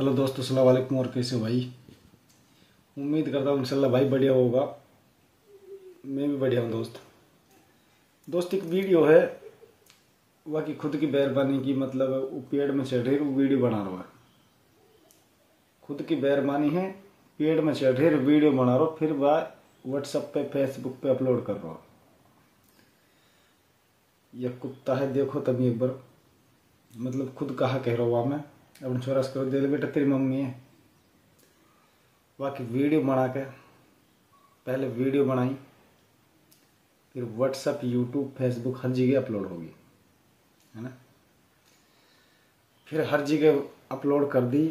Hello दोस्तों, अस्सलाम वालेकुम। और कैसे हो भाई? उम्मीद करता हूँ इंशाल्लाह भाई बढ़िया होगा। मैं भी बढ़िया हूँ दोस्त। एक वीडियो है वाकई खुद की मेहरबानी की, मतलब वो पेड़ में चढ़ रहे वीडियो बना रहा है। खुद की मेहरबानी है, पेड़ में चढ़ रहे वीडियो बना रहा, फिर वह व्हाट्सएप पे फेसबुक पे अपलोड कर रहा। यह कुत्ता है, देखो तभी एक बार, मतलब खुद कहा कह रहा हुआ मैं अपने छोरा से, दे बेटा तेरी मम्मी है। बाकी वीडियो बना के, पहले वीडियो बनाई, फिर व्हाट्सएप, यूट्यूब, फेसबुक हर जगह अपलोड होगी, है ना। फिर हर जगह अपलोड कर दी।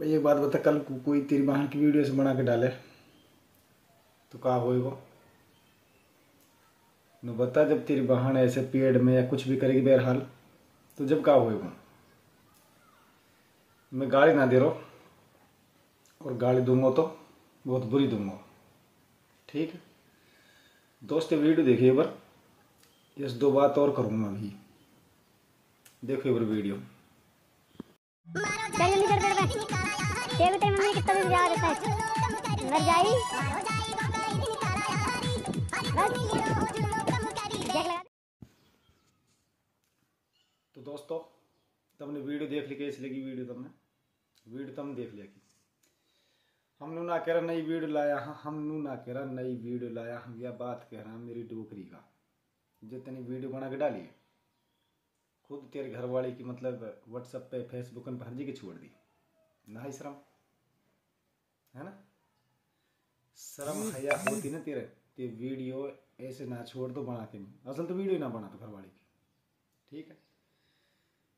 भाई एक बात बता, कल कोई तेरी बहन की वीडियो से बना के डाले तो कहा होएगा न बता। जब तेरी बहन ऐसे पेड़ में या कुछ भी करेगी बहरहाल, तो जब कहा होएगा। मैं गाली ना दे रहा, और गाली दूंगा तो बहुत बुरी दूंगा, ठीक है दोस्त। वीडियो देखिए एक बार, यस दो बात और करूँगा अभी, देखो एक बार वीडियो। तो दोस्तों तुमने वीडियो देख ली, कैसी लगी वीडियो? तुमने देख लिया कि हम नू ना कह रहा नई वीडियो लाया, हाँ हम नू ना कह रहा नई वीडियो लाया, हम यह बात कह रहा मेरी डोकरी का। जितनी वीडियो बना के डाली खुद तेरे घर वाले की, मतलब व्हाट्सएप पे फेसबुक पर हर जगह छोड़ दी ना। शर्म है ना, शर्म हया होती ना तेरे, ते वीडियो ऐसे ना छोड़ दो बना के, असल तो वीडियो ना बना दो घर वाले की, ठीक है।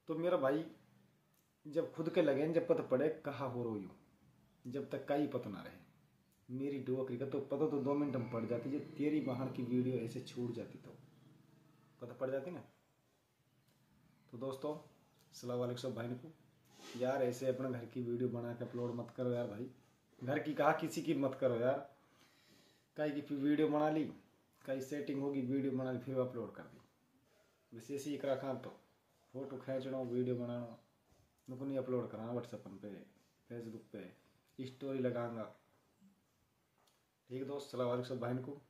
तो मेरा भाई जब खुद के लगे, जब पता पड़े कहाँ हो रो यूँ, जब तक का ही पता ना रहे मेरी डोकरी का, तो पता तो 2 मिनट में पड़ जाती। जब तेरी बाहर की वीडियो ऐसे छूट जाती तो पता पड़ जाती ना। तो दोस्तों अस्सलाम वालेकुम सब भाई को, यार ऐसे अपने घर की वीडियो बना के अपलोड मत करो यार भाई। घर की कहा किसी की मत करो यार। कहीं की वीडियो बना ली, कहीं सेटिंग होगी, वीडियो बना ली फिर अपलोड कर दी, बस ऐसे ही करा खा। तो फोटो खींचना, वीडियो बनाना, मेरे को नहीं अपलोड कराना व्हाट्सएप पे, फेसबुक पे स्टोरी लगाऊंगा, ठीक है दोस्त। सलाम अलैकुम सब भाई को।